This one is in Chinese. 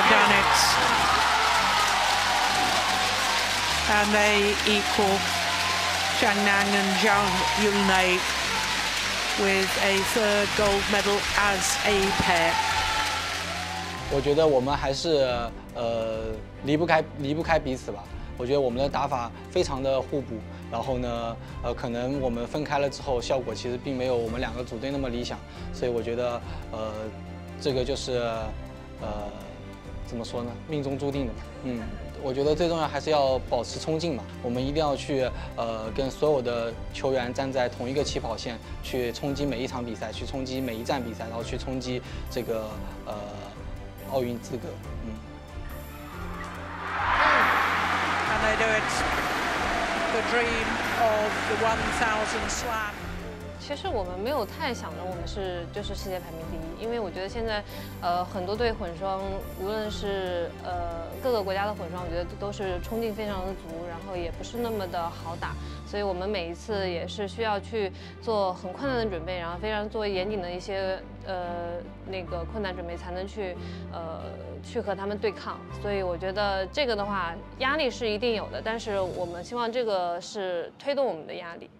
have done it. And they equal Zhang Nan and Zhang Yiming with a third gold medal as a pair. 我觉得我们还是离不开彼此吧。我觉得我们的打法非常的互补，然后呢，可能我们分开了之后，效果其实并没有我们两个组队那么理想，所以我觉得这个就是怎么说呢，命中注定的吧，嗯。 我觉得最重要还是要保持冲劲嘛，我们一定要去跟所有的球员站在同一个起跑线，去冲击每一场比赛，去冲击每一站比赛，然后去冲击这个奥运资格。嗯。And they do it. The dream of the 1,000 slam. 其实我们没有太想着我们就是世界排名第一，因为我觉得现在，很多队混双，无论是各个国家的混双，我觉得都是冲劲非常的足，然后也不是那么的好打，所以我们每一次也是需要去做很困难的准备，然后非常做严谨的一些那个困难准备，才能去去和他们对抗。所以我觉得这个的话，压力是一定有的，但是我们希望这个是推动我们的压力。